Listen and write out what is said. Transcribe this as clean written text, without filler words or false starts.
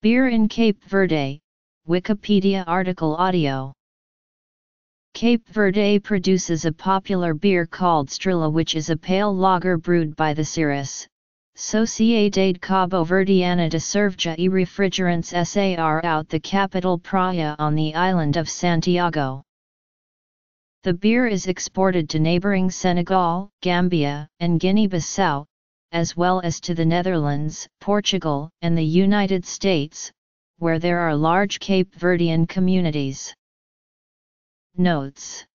Beer in Cape Verde, Wikipedia article audio. Cape Verde produces a popular beer called Strilla, which is a pale lager brewed by the Cirrus, Sociedade Cabo Verdeana de Serveja e Refrigerantes SAR out the capital Praia on the island of Santiago. The beer is exported to neighboring Senegal, Gambia, and Guinea-Bissau, as well as to the Netherlands, Portugal, and the United States, where there are large Cape Verdean communities. Notes.